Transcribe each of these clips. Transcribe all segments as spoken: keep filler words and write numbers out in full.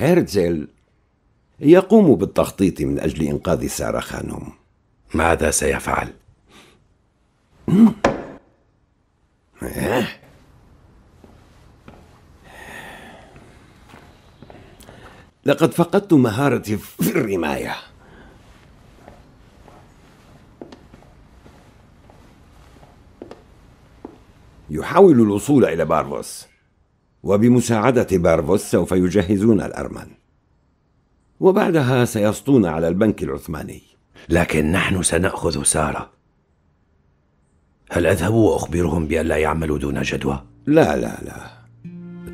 هرتزل يقوم بالتخطيط من أجل إنقاذ سارة خانم. ماذا سيفعل؟ لقد فقدت مهارتي في الرماية. يحاول الوصول إلى بارفوس، وبمساعدة بارفوس سوف يجهزون الأرمن، وبعدها سيسطون على البنك العثماني. لكن نحن سنأخذ سارة. هل أذهب وأخبرهم بأن لا يعملوا دون جدوى؟ لا لا لا،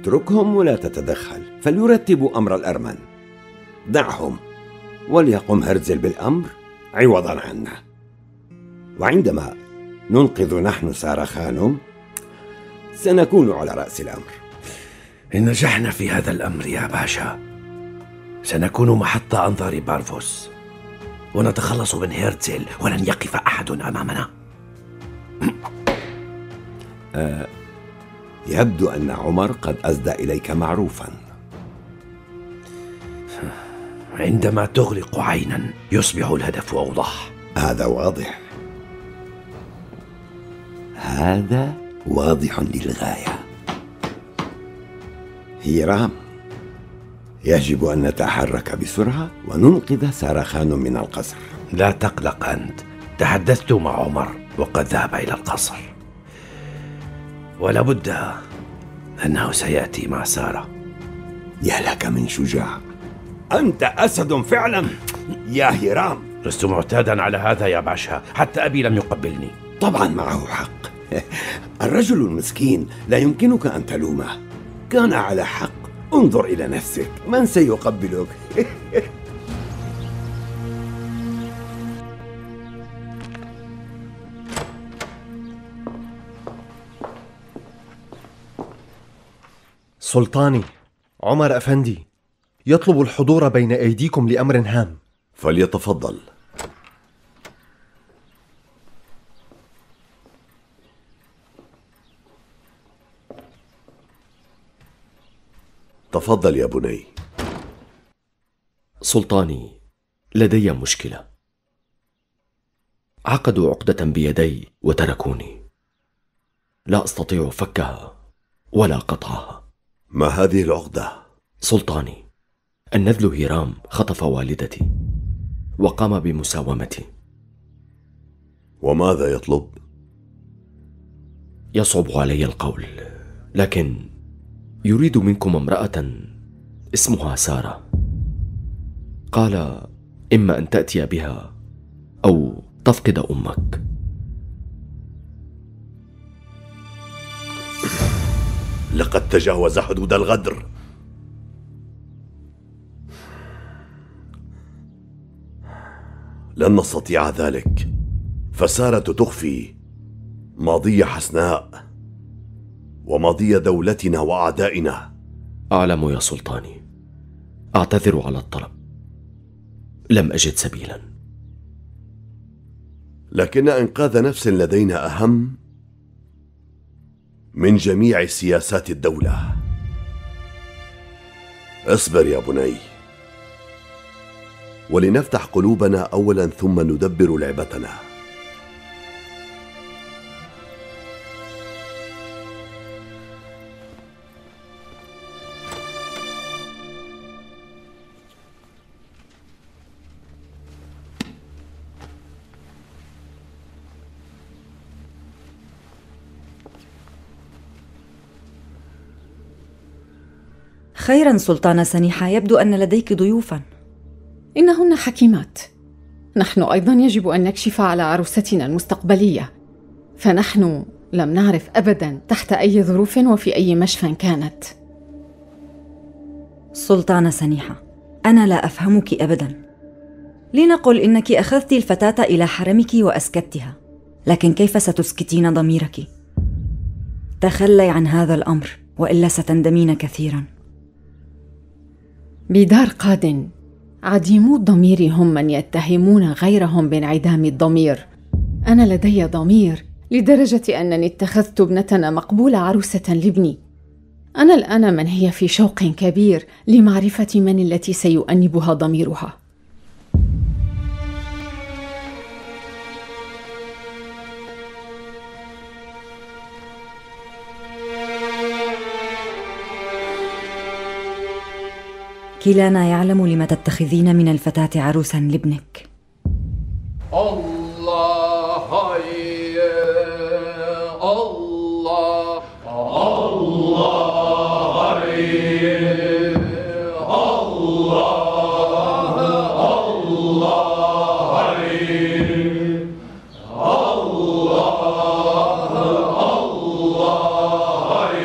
اتركهم ولا تتدخل، فليرتبوا أمر الأرمن. دعهم وليقم هرتزل بالأمر عوضا عنا. وعندما ننقذ نحن سارة خانم سنكون على رأس الأمر. إن نجحنا في هذا الأمر يا باشا سنكون محط أنظار بارفوس، ونتخلص من هرتزل ولن يقف أحد أمامنا. آه، يبدو أن عمر قد أسدى إليك معروفا. عندما تغلق عينا يصبح الهدف أوضح. هذا واضح، هذا واضح للغاية. هيرام، يجب أن نتحرك بسرعة وننقذ سارة خانم من القصر. لا تقلق أنت، تحدثت مع عمر وقد ذهب إلى القصر، ولابد أنه سيأتي مع سارة. يا لك من شجاع، أنت أسد فعلا يا هيرام. لست معتادا على هذا يا باشا، حتى أبي لم يقبلني. طبعا معه حق، الرجل المسكين لا يمكنك أن تلومه، كان على حق. انظر إلى نفسك، من سيقبلك؟ سلطاني، عمر أفندي يطلب الحضور بين أيديكم لأمر هام. فليتفضل. تفضل يا بني. سلطاني، لدي مشكلة. عقدوا عقدة بيدي وتركوني، لا أستطيع فكها ولا قطعها. ما هذه العقدة؟ سلطاني، النذل هيرام خطف والدتي وقام بمساومتي. وماذا يطلب؟ يصعب علي القول، لكن يريد منكم امرأة اسمها سارة. قال إما أن تأتي بها أو تفقد أمك. لقد تجاوز حدود الغدر. لن نستطيع ذلك، فسارة تخفي ماضي حسناء وماضي دولتنا وأعدائنا. أعلم يا سلطاني، أعتذر على الطلب، لم أجد سبيلا. لكن إنقاذ نفس لدينا أهم من جميع سياسات الدولة. اصبر يا بني، ولنفتح قلوبنا أولا ثم ندبر لعبتنا. خيرا سلطانة سنيحة، يبدو أن لديك ضيوفا. إنهن حكيمات. نحن أيضا يجب أن نكشف على عروستنا المستقبلية، فنحن لم نعرف أبدا تحت أي ظروف وفي أي مشفى كانت. سلطانة سنيحة، أنا لا أفهمك أبدا. لنقل إنك أخذت الفتاة إلى حرمك وأسكتها، لكن كيف ستسكتين ضميرك؟ تخلي عن هذا الأمر وإلا ستندمين كثيرا. بدار قاد عديمو الضمير هم من يتهمون غيرهم بانعدام الضمير. أنا لدي ضمير لدرجة أنني اتخذت ابنتنا مقبولة عروسة لابني. أنا الآن منهية في شوق كبير لمعرفة من التي سيؤنبها ضميرها. كلانا يعلم لما تتخذين من الفتاة عروسا لابنك. الله يا الله، الله يا الله، الله يا الله، الله يا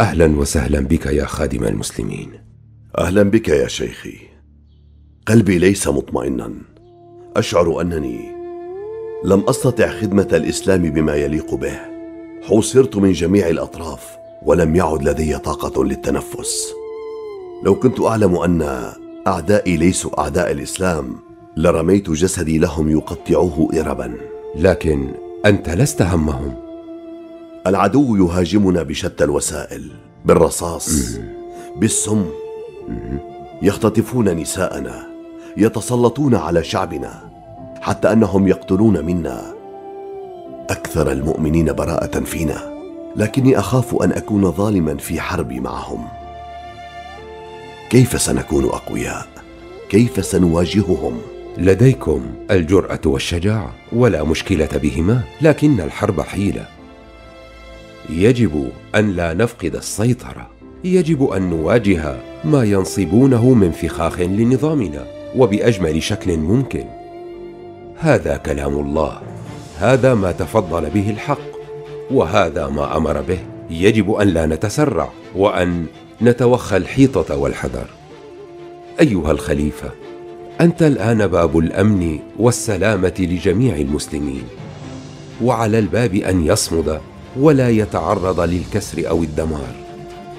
أهلا وسهلا بك يا خادم المسلمين. أهلا بك يا شيخي. قلبي ليس مطمئنا، أشعر أنني لم أستطع خدمة الإسلام بما يليق به. حوصرت من جميع الأطراف ولم يعد لدي طاقة للتنفس. لو كنت أعلم أن أعدائي ليسوا أعداء الإسلام لرميت جسدي لهم يقطعوه إربا، لكن أنت لست همهم. العدو يهاجمنا بشتى الوسائل، بالرصاص، بالسم، يختطفون نساءنا، يتسلطون على شعبنا، حتى أنهم يقتلون منا أكثر المؤمنين براءة فينا. لكني أخاف أن أكون ظالما في حربي معهم. كيف سنكون أقوياء؟ كيف سنواجههم؟ لديكم الجرأة والشجاعة ولا مشكلة بهما، لكن الحرب حيلة. يجب أن لا نفقد السيطرة يجب أن نواجه ما ينصبونه من فخاخ لنظامنا وبأجمل شكل ممكن. هذا كلام الله، هذا ما تفضل به الحق، وهذا ما أمر به. يجب أن لا نتسرع وأن نتوخى الحيطة والحذر. أيها الخليفة، أنت الآن باب الأمن والسلامة لجميع المسلمين، وعلى الباب أن يصمد ولا يتعرض للكسر أو الدمار.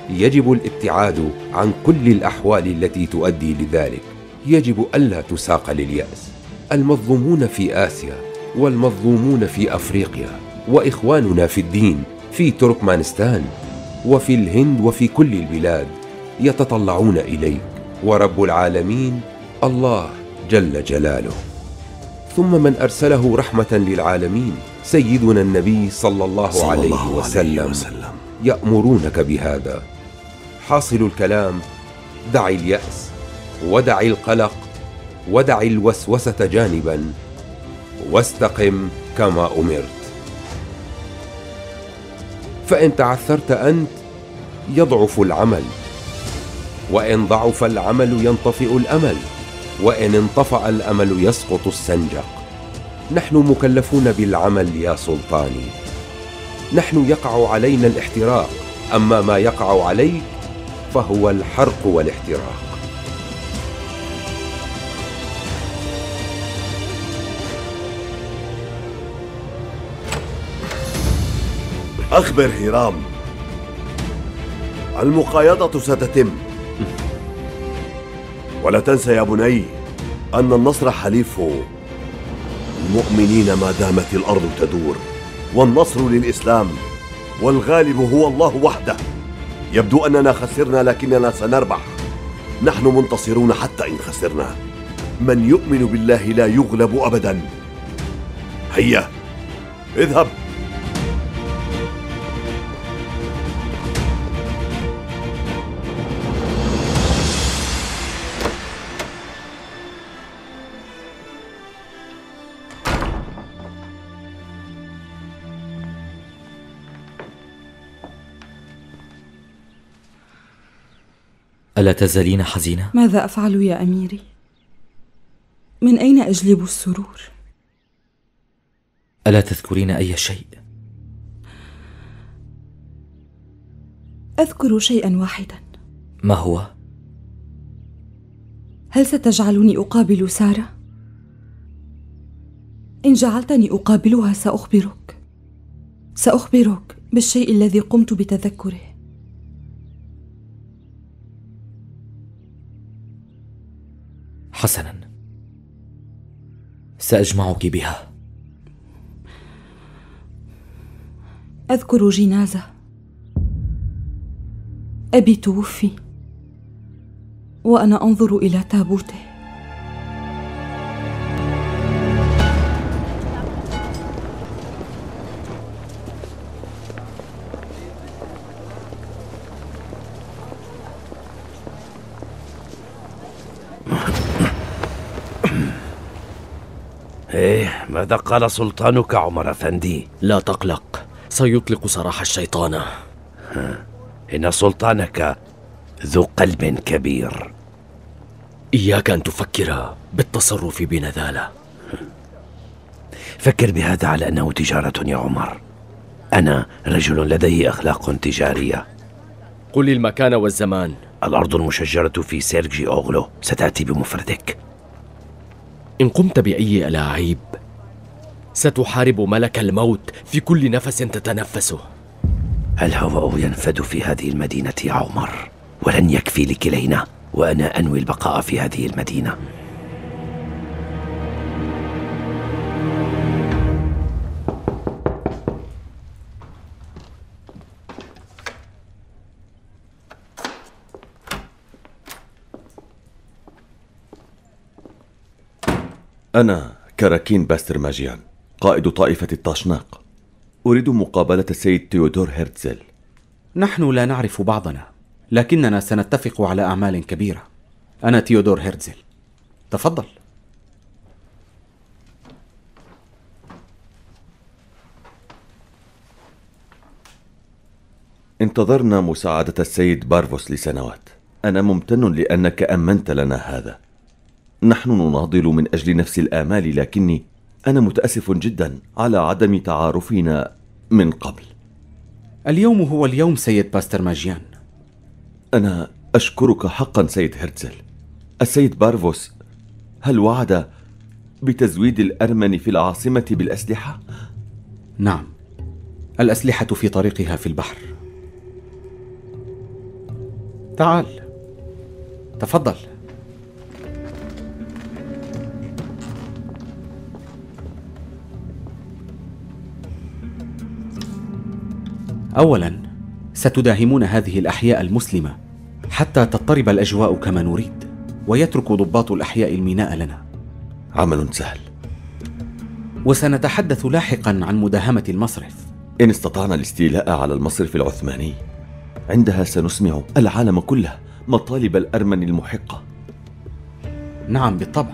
يجب الابتعاد عن كل الأحوال التي تؤدي لذلك. يجب ألا تساق لليأس. المظلومون في آسيا والمظلومون في أفريقيا وإخواننا في الدين في تركمانستان وفي الهند وفي كل البلاد يتطلعون إليك، ورب العالمين الله جل جلاله، ثم من أرسله رحمة للعالمين سيدنا النبي صلى الله, صلى عليه, الله وسلم عليه وسلم يأمرونك بهذا. حاصل الكلام: دع اليأس ودع القلق ودع الوسوسة جانبا، واستقم كما أمرت. فإن تعثرت أنت يضعف العمل، وإن ضعف العمل ينطفئ الأمل، وإن انطفأ الأمل يسقط السنجق. نحن مكلفون بالعمل يا سلطاني. نحن يقع علينا الاحتراق، أما ما يقع عليك فهو الحرق والاحتراق. أخبر هيرام، المقايضة ستتم، ولا تنسى يا بني أن النصر حليف المؤمنين ما دامت الأرض تدور، والنصر للإسلام، والغالب هو الله وحده. يبدو أننا خسرنا لكننا سنربح، نحن منتصرون حتى إن خسرنا. من يؤمن بالله لا يغلب أبدا. هيا اذهب. ألا تزالين حزينة؟ ماذا أفعل يا أميري؟ من أين أجلب السرور؟ ألا تذكرين أي شيء؟ أذكر شيئا واحدا. ما هو؟ هل ستجعلني أقابل سارة؟ إن جعلتني أقابلها سأخبرك، سأخبرك بالشيء الذي قمت بتذكره. حسناً، سأجمعك بها. أذكر جنازة، أبي توفي وأنا أنظر إلى تابوته. إيه، ماذا قال سلطانك عمر أفندي؟ لا تقلق، سيطلق سراح الشيطان. إن سلطانك ذو قلب كبير. إياك أن تفكر بالتصرف بنذالة. فكر بهذا على أنه تجارة يا عمر. أنا رجل لديه أخلاق تجارية. قل لي المكان والزمان. الأرض المشجرة في سيرجي أوغلو، ستأتي بمفردك. إن قمت بأي ألاعيب ستحارب ملك الموت في كل نفس تتنفسه. الهواء ينفد في هذه المدينة يا عمر، ولن يكفي لكلينا، وأنا أنوي البقاء في هذه المدينة. أنا كاراكين باسترماجيان، قائد طائفة الطاشناق. أريد مقابلة السيد تيودور هرتزل. نحن لا نعرف بعضنا، لكننا سنتفق على أعمال كبيرة. أنا تيودور هرتزل، تفضل. انتظرنا مساعدة السيد بارفوس لسنوات. أنا ممتن لأنك أمنت لنا هذا. نحن نناضل من أجل نفس الآمال، لكني أنا متأسف جدا على عدم تعارفنا من قبل. اليوم هو اليوم سيد باسترماجيان. أنا أشكرك حقا سيد هرتزل. السيد بارفوس هل وعد بتزويد الأرمن في العاصمة بالأسلحة؟ نعم، الأسلحة في طريقها في البحر. تعال، تفضل. أولا ستداهمون هذه الأحياء المسلمة حتى تضطرب الأجواء كما نريد، ويترك ضباط الأحياء الميناء لنا. عمل سهل. وسنتحدث لاحقا عن مداهمة المصرف. إن استطعنا الاستيلاء على المصرف العثماني عندها سنسمع العالم كله مطالب الأرمن المحقة. نعم بالطبع،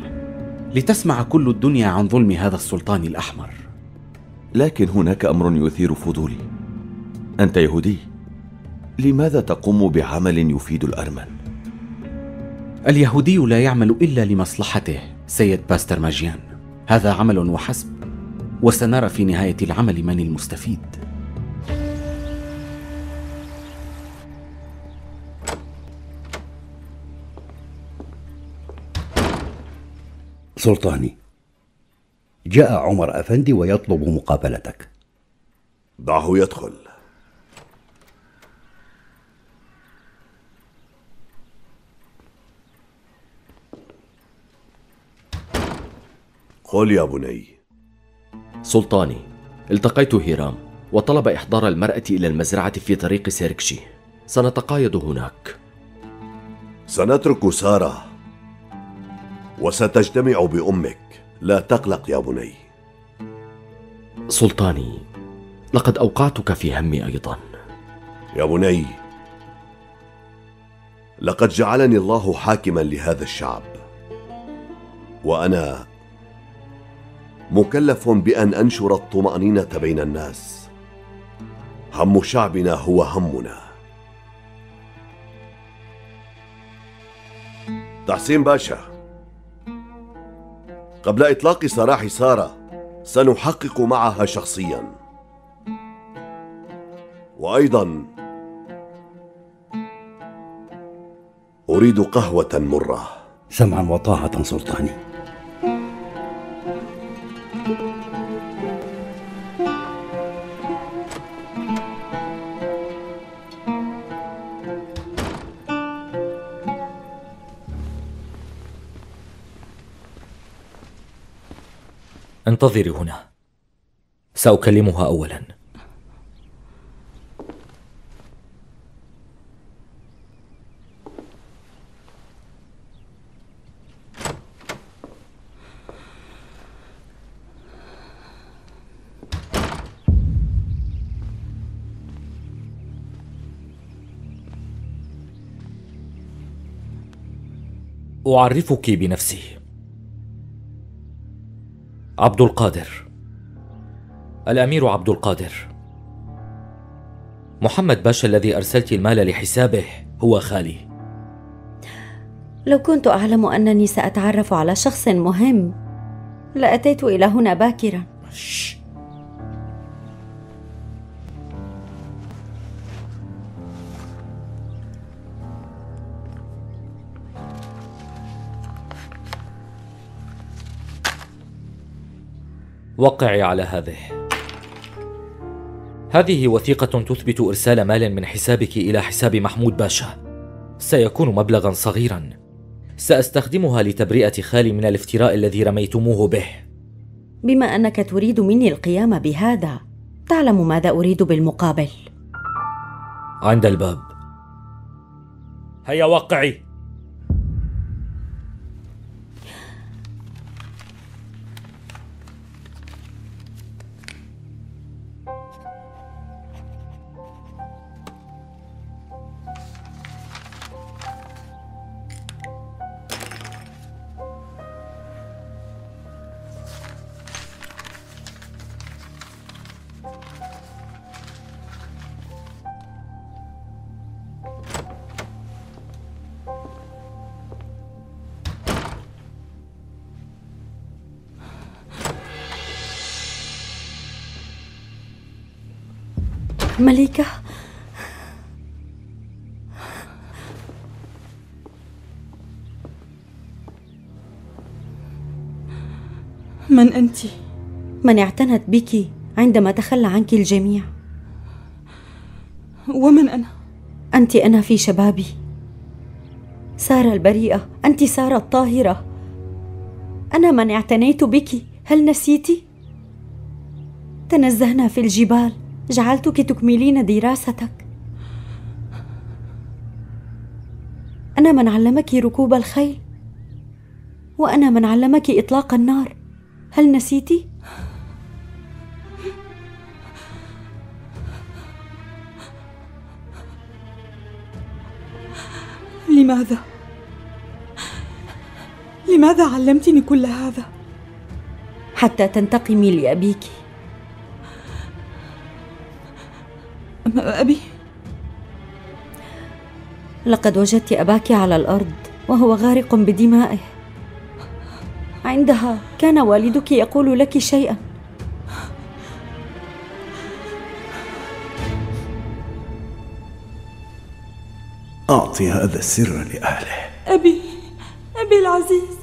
لتسمع كل الدنيا عن ظلم هذا السلطان الأحمر. لكن هناك أمر يثير فضولي. أنت يهودي، لماذا تقوم بعمل يفيد الأرمن؟ اليهودي لا يعمل إلا لمصلحته سيد باسترماجيان، هذا عمل وحسب، وسنرى في نهاية العمل من المستفيد. سلطاني، جاء عمر أفندي ويطلب مقابلتك. دعه يدخل. قل يا بني. سلطاني، التقيت هيرام وطلب إحضار المرأة إلى المزرعة في طريق سيركشي. سنتقايض هناك. سنترك سارة وستجتمع بأمك، لا تقلق يا بني. سلطاني، لقد أوقعتك في همي أيضا. يا بني، لقد جعلني الله حاكما لهذا الشعب، وأنا مكلف بأن أنشر الطمأنينة بين الناس. هم شعبنا هو همنا. تحسين باشا، قبل إطلاق سراح سارة سنحقق معها شخصيا، وأيضا أريد قهوة مرة. سمعا وطاعة سلطاني. انتظري هنا، سأكلمها أولا. أعرفك بنفسي. عبد القادر، الأمير عبد القادر. محمد باشا الذي أرسلت المال لحسابه هو خالي. لو كنت أعلم أنني سأتعرف على شخص مهم لأتيت إلى هنا باكرا. وقعي على هذه. هذه وثيقة تثبت إرسال مال من حسابك إلى حساب محمود باشا. سيكون مبلغا صغيرا، سأستخدمها لتبرئة خالي من الافتراء الذي رميتموه به. بما أنك تريد مني القيام بهذا، تعلم ماذا أريد بالمقابل. عند الباب. هيا وقعي. مليكة، من أنتِ؟ من اعتنت بك عندما تخلى عنك الجميع. ومن أنا؟ أنتِ أنا في شبابي، سارة البريئة، أنتِ سارة الطاهرة، أنا من اعتنيت بك، هل نسيتِ؟ تنزهنا في الجبال، جعلتك تكملين دراستك، أنا من علمك ركوب الخيل، وأنا من علمك إطلاق النار، هل نسيتِ؟ لماذا؟ لماذا علمتني كل هذا؟ حتى تنتقمي لأبيك. أبي؟ لقد وجدت أباك على الأرض وهو غارق بدمائه، عندها كان والدك يقول لك شيئا. أعطي هذا السر لأهله. أبي، أبي العزيز.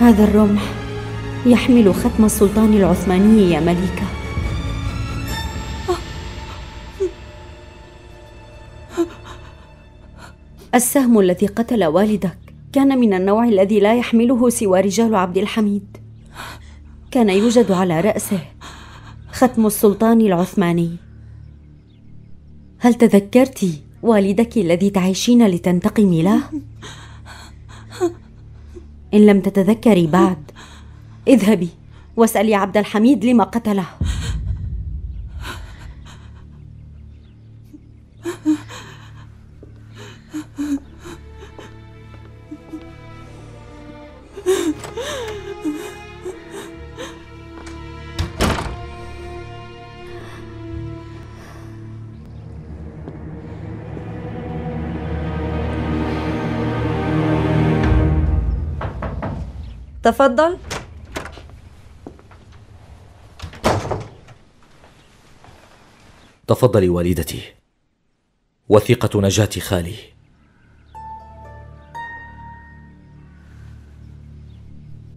هذا الرمح يحمل ختم السلطان العثماني يا مليكة. السهم الذي قتل والدك كان من النوع الذي لا يحمله سوى رجال عبد الحميد، كان يوجد على رأسه ختم السلطان العثماني. هل تذكرت والدك الذي تعيشين لتنتقمي له؟ إن لم تتذكري بعد اذهبي واسألي عبد الحميد لما قتله. تفضل. تفضلي والدتي، وثيقة نجاة خالي.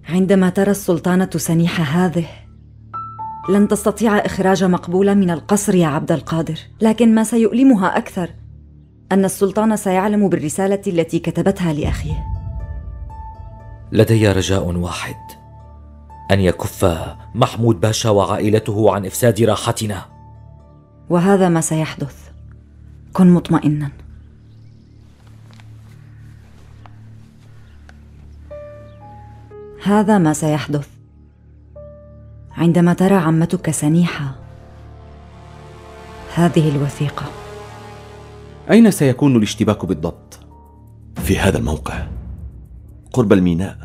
عندما ترى السلطانة سنيحة هذه لن تستطيع إخراج مقبولة من القصر يا عبد القادر، لكن ما سيؤلمها أكثر أن السلطان سيعلم بالرسالة التي كتبتها لأخيه. لدي رجاء واحد، أن يكف محمود باشا وعائلته عن إفساد راحتنا، وهذا ما سيحدث، كن مطمئنا. هذا ما سيحدث عندما ترى عمتك سنيحة هذه الوثيقة. أين سيكون الاشتباك بالضبط؟ في هذا الموقع قرب الميناء،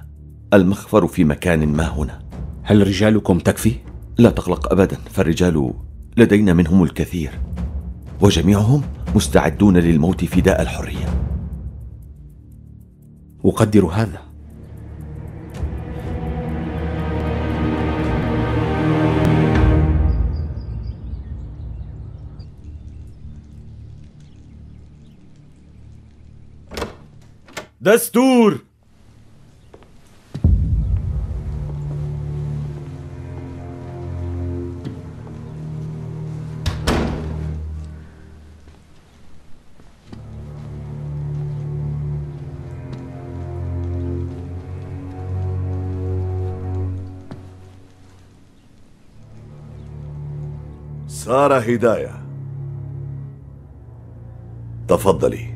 المخفر في مكان ما هنا. هل رجالكم تكفي؟ لا تقلق أبدا، فالرجال لدينا منهم الكثير، وجميعهم مستعدون للموت فداء الحرية. أقدر هذا. دستور. سارة هداية، تفضلي.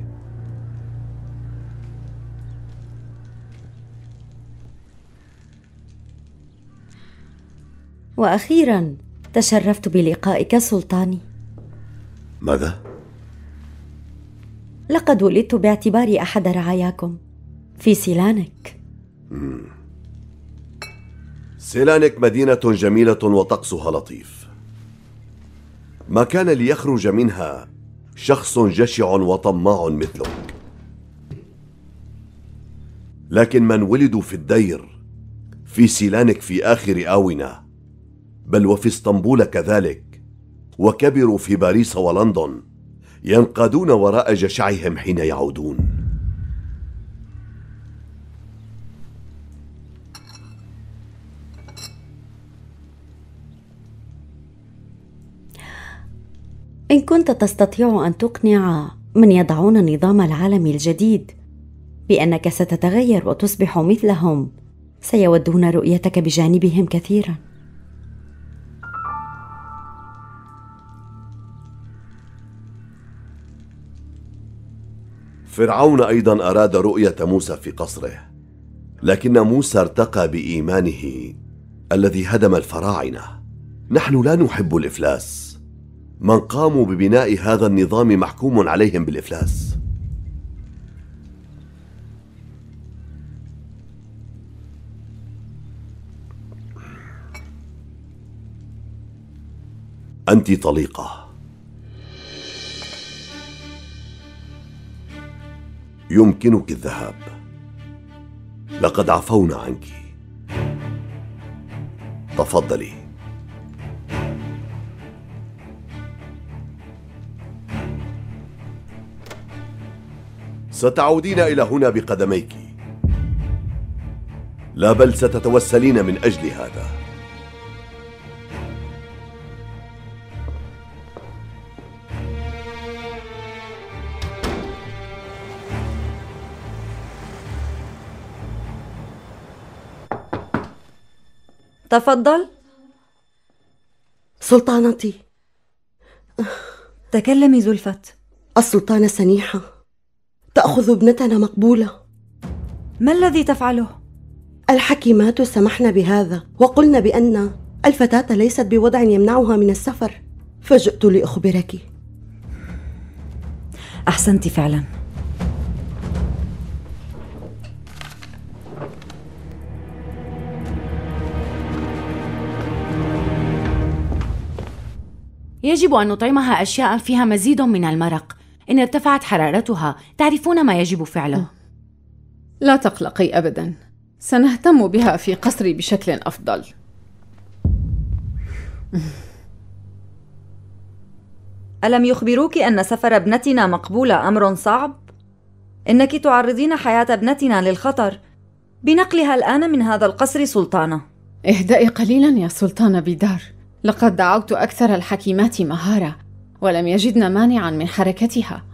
وأخيرا تشرفت بلقائك سلطاني. ماذا؟ لقد ولدت باعتباري أحد رعاياكم في سيلانك. سيلانك مدينة جميلة وطقسها لطيف. ما كان ليخرج منها شخص جشع وطماع مثلك، لكن من ولدوا في الدير في سيلانك في آخر آونة، بل وفي اسطنبول كذلك، وكبروا في باريس ولندن، ينقادون وراء جشعهم حين يعودون. إن كنت تستطيع أن تقنع من يضعون النظام العالمي الجديد بأنك ستتغير وتصبح مثلهم، سيودون رؤيتك بجانبهم كثيرا. فرعون أيضا أراد رؤية موسى في قصره، لكن موسى ارتقى بإيمانه الذي هدم الفراعنة. نحن لا نحب الإفلاس، من قاموا ببناء هذا النظام محكوم عليهم بالإفلاس. أنت طليقة، يمكنك الذهاب، لقد عفونا عنك، تفضلي. ستعودين إلى هنا بقدميك، لا بل ستتوسلين من أجل هذا. تفضل سلطانتي. تكلمي زلفت. السلطانة سنيحة تأخذ ابنتنا مقبولة. ما الذي تفعله؟ الحكيمات سمحن بهذا وقلن بأن الفتاة ليست بوضع يمنعها من السفر، فجئت لأخبرك. أحسنت فعلا. يجب أن نطعمها أشياء فيها مزيد من المرق، إن ارتفعت حرارتها تعرفون ما يجب فعله. لا تقلقي أبدا، سنهتم بها في قصري بشكل أفضل. ألم يخبروك أن سفر ابنتنا مقبولة أمر صعب؟ إنك تعرضين حياة ابنتنا للخطر بنقلها الآن من هذا القصر. سلطانة، اهدئي قليلا يا سلطانة بيدار، لقد دعوت أكثر الحكيمات مهارة ولم يجدن مانعا من حركتها.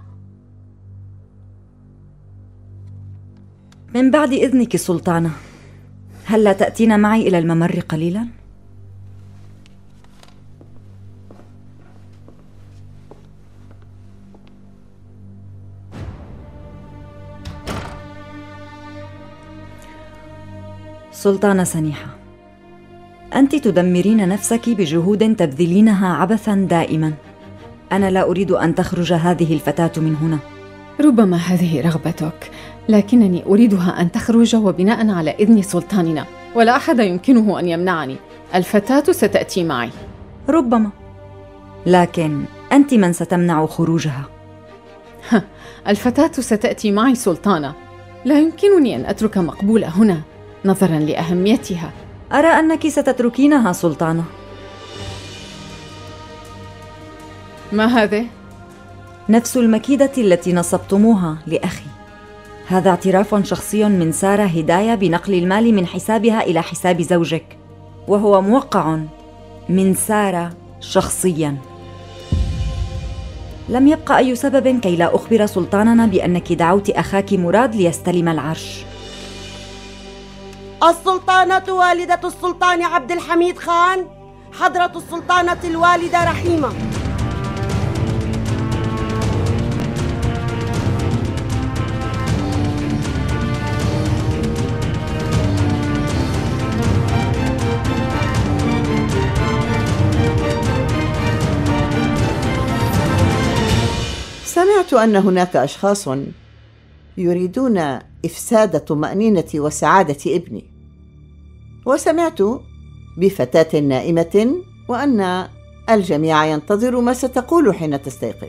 من بعد إذنك سلطانة، هل لا تأتين معي إلى الممر قليلا؟ سلطانة سنيحة، أنت تدمرين نفسك بجهود تبذلينها عبثاً دائماً. أنا لا أريد أن تخرج هذه الفتاة من هنا. ربما هذه رغبتك، لكنني أريدها أن تخرج وبناءً على إذن سلطاننا، ولا أحد يمكنه أن يمنعني. الفتاة ستأتي معي. ربما، لكن أنت من ستمنع خروجها. الفتاة ستأتي معي سلطانة، لا يمكنني أن أترك مقبولة هنا نظراً لأهميتها. أرى أنك ستتركينها سلطانة. ما هذا؟ نفس المكيدة التي نصبتموها لأخي. هذا اعتراف شخصي من سارة هداية بنقل المال من حسابها إلى حساب زوجك، وهو موقع من سارة شخصياً. لم يبقى أي سبب كي لا أخبر سلطاننا بأنك دعوت أخاك مراد ليستلم العرش. السلطانة والدة السلطان عبد الحميد خان، حضرة السلطانة الوالدة رحيمة. سمعت أن هناك أشخاص يريدون إفساد طمأنينة وسعادة ابني، وسمعت بفتاة نائمة، وأن الجميع ينتظر ما ستقول حين تستيقظ.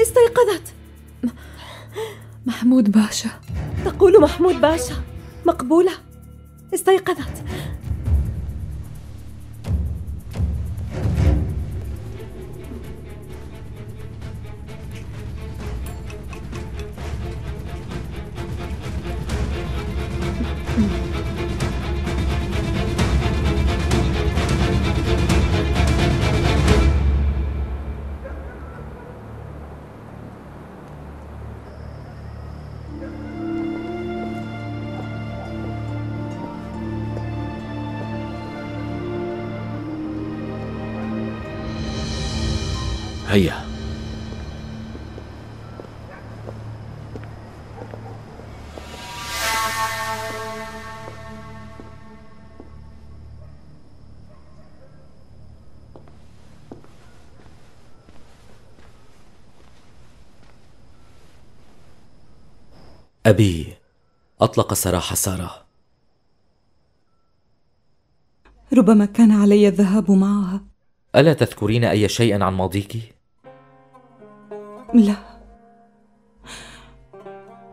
استيقظت. محمود باشا. تقول محمود باشا. مقبولة استيقظت. هيا. أبي أطلق سراح سارة. ربما كان علي الذهاب معها. ألا تذكرين أي شيء عن ماضيك؟ لا،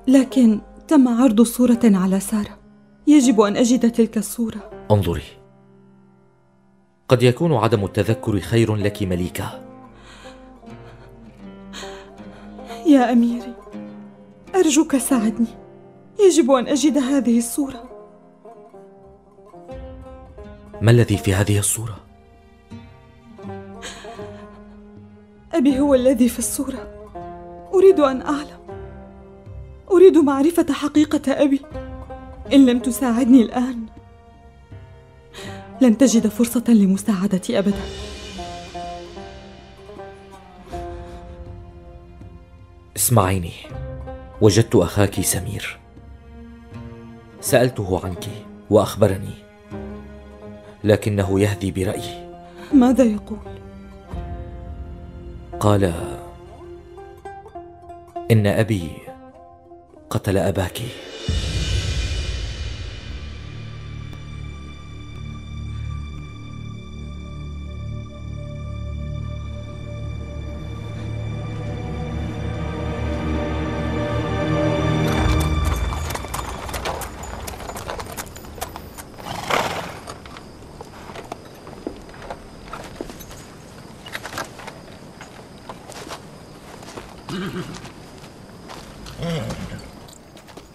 لكن تم عرض صورة على سارة. يجب أن أجد تلك الصورة. انظري، قد يكون عدم التذكر خير لك مليكة. يا أميري، أرجوك ساعدني، يجب أن أجد هذه الصورة. ما الذي في هذه الصورة؟ أبي هو الذي في الصورة. أريد أن أعلم، أريد معرفة حقيقة أبي. إن لم تساعدني الآن لن تجد فرصة لمساعدتي أبدا. اسمعيني، وجدت أخاك سمير، سألته عنك وأخبرني، لكنه يهذي برأيي. ماذا يقول؟ قال إن أبي قتل أباك.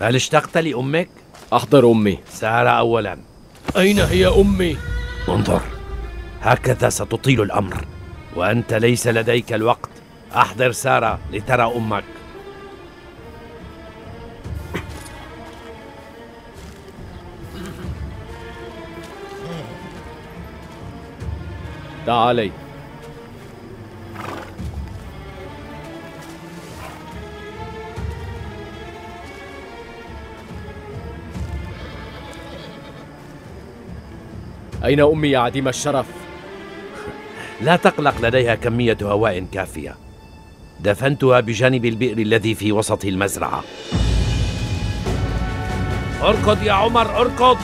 هل اشتقت لأمك؟ أحضر أمي. سارة أولاً. أين هي أمي؟ انظر، هكذا ستطيل الأمر، وأنت ليس لديك الوقت. أحضر سارة لترى أمك. تعالي. أين أمي يا عديم الشرف؟ لا تقلق، لديها كمية هواء كافية. دفنتها بجانب البئر الذي في وسط المزرعة. اركض يا عمر، اركض.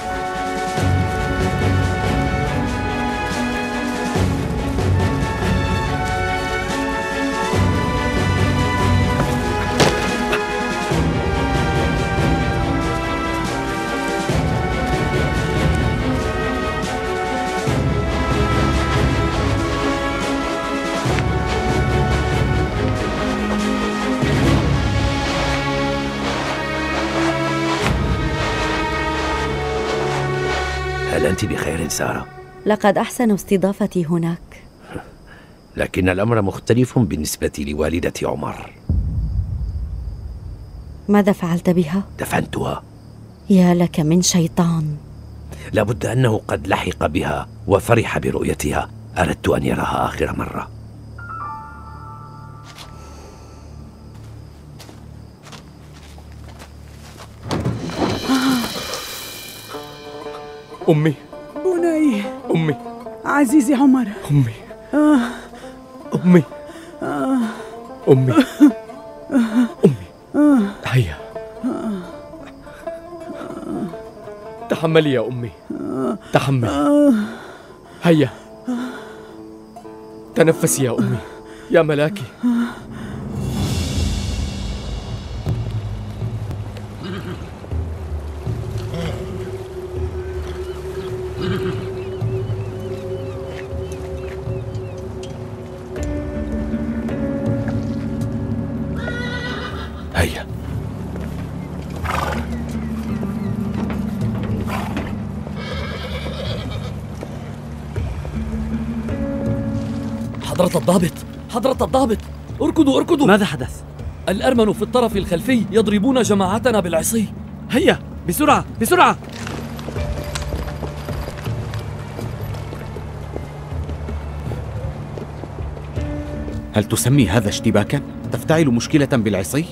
أنت بخير سارة؟ لقد أحسنوا استضافتي هناك. لكن الأمر مختلف بالنسبة لوالدة عمر. ماذا فعلت بها؟ دفنتها. يا لك من شيطان. لابد أنه قد لحق بها وفرح برؤيتها. أردت أن يراها آخر مرة. أمي. بني. أمي. عزيزي عمر. أمي. آه. أمي. آه. أمي أمي هيا تحملي يا أمي، تحملي، هيا تنفسي يا أمي يا ملاكي. حضرة الضابط، حضرة الضابط، اركضوا اركضوا. ماذا حدث؟ الأرمن في الطرف الخلفي يضربون جماعتنا بالعصي. هيا بسرعة بسرعة. هل تسمي هذا اشتباكا؟ تفتعل مشكلة بالعصي؟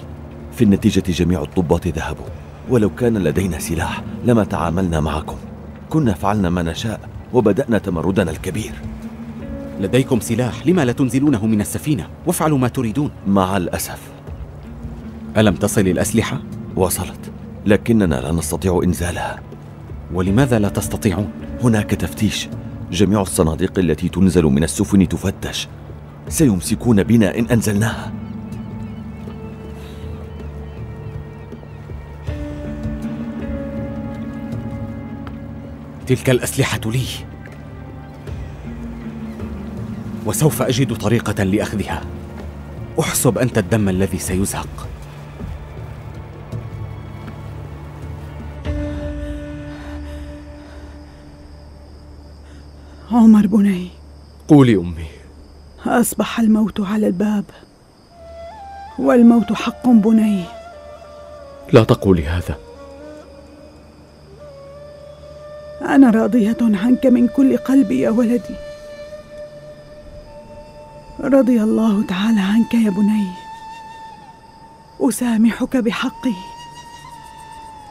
في النتيجة جميع الضباط ذهبوا، ولو كان لدينا سلاح لما تعاملنا معكم، كنا فعلنا ما نشاء وبدأنا تمردنا الكبير. لديكم سلاح، لما لا تنزلونه من السفينة وافعلوا ما تريدون؟ مع الأسف. ألم تصل الأسلحة؟ وصلت، لكننا لا نستطيع إنزالها. ولماذا لا تستطيعون؟ هناك تفتيش، جميع الصناديق التي تنزل من السفن تفتش، سيمسكون بنا إن أنزلناها. تلك الأسلحة لي، وسوف أجد طريقة لأخذها. أحسب أنت الدم الذي سيزهق. عمر بني، قولي أمي. أصبح الموت على الباب، والموت حق بني. لا تقولي هذا، أنا راضية عنك من كل قلبي يا ولدي. رضي الله تعالى عنك يا بني، أسامحك بحقي،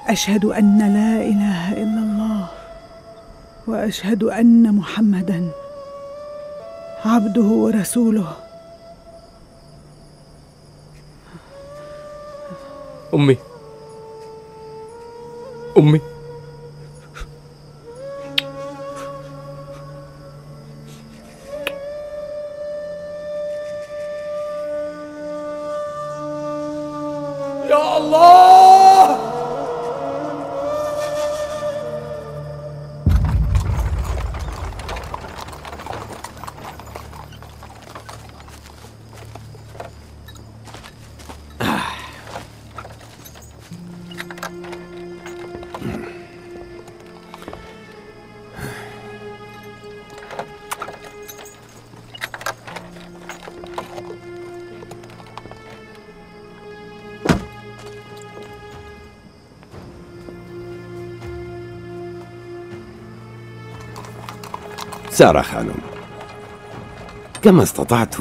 أشهد أن لا إله إلا الله، وأشهد أن محمداً عبده ورسوله. أمي أمي سارة خانم، كما استطعت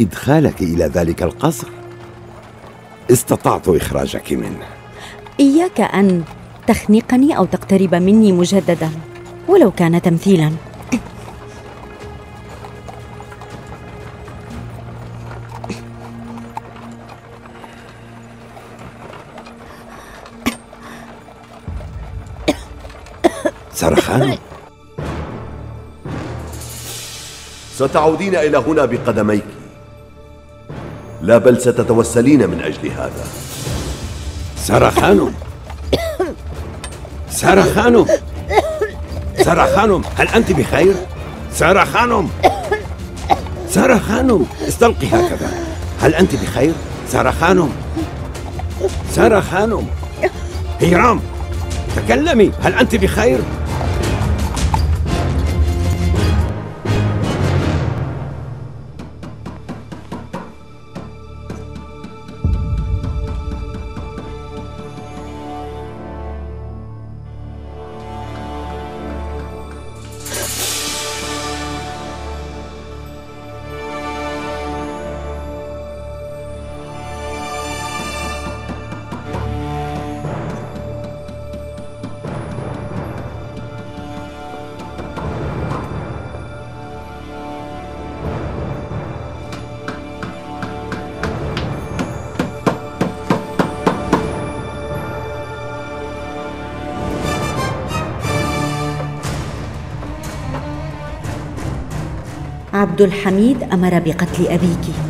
إدخالك إلى ذلك القصر، استطعت إخراجك منه. إياك أن تخنقني أو تقترب مني مجددا ولو كان تمثيلا. سارة خانم، ستعودين إلى هنا بقدميك، لا بل ستتوسلين من أجل هذا. سارة خانم، سارة خانم، سارة خانم، هل أنت بخير؟ سارة خانم، سارة خانم، استلقي هكذا، هل أنت بخير؟ سارة خانم، سارة خانم، هيرام تكلمي، هل أنت بخير؟ عبد الحميد أمر بقتل أبيك.